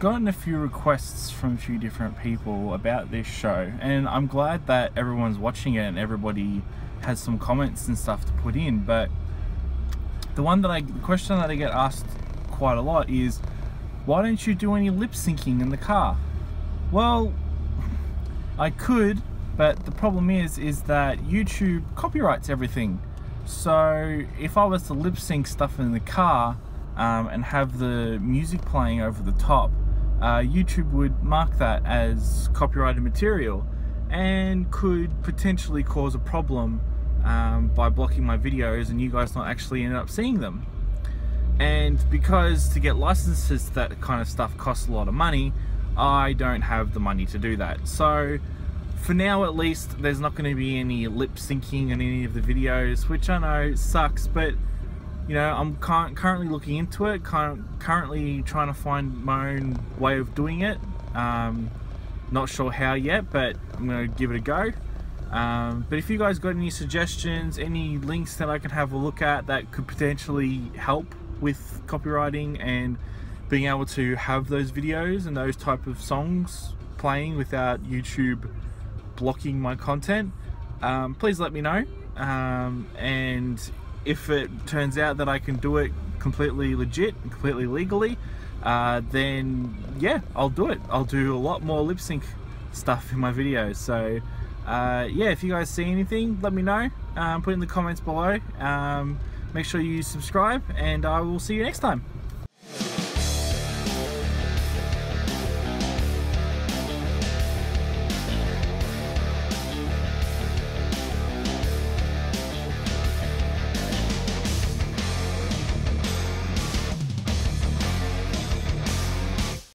gotten a few requests from a few different people about this show, and I'm glad that everyone's watching it and everybody has some comments and stuff to put in. But the question that I get asked quite a lot is, why don't you do any lip syncing in the car? Well, I could, but the problem is that YouTube copyrights everything. So if I was to lip sync stuff in the car and have the music playing over the top, YouTube would mark that as copyrighted material and could potentially cause a problem by blocking my videos and you guys not actually ended up seeing them. And because to get licenses, that kind of stuff costs a lot of money, I don't have the money to do that. So for now at least, there's not going to be any lip syncing in any of the videos, which I know sucks, but you know, I'm currently looking into it, currently trying to find my own way of doing it. Not sure how yet, but I'm gonna give it a go. But if you guys got any suggestions, any links that I can have a look at that could potentially help with copywriting and being able to have those videos and those type of songs playing without YouTube blocking my content, please let me know. And if it turns out that I can do it completely legit, completely legally, then yeah, I'll do it. I'll do a lot more lip sync stuff in my videos. So yeah, if you guys see anything, let me know. Put it in the comments below. Make sure you subscribe, and I will see you next time.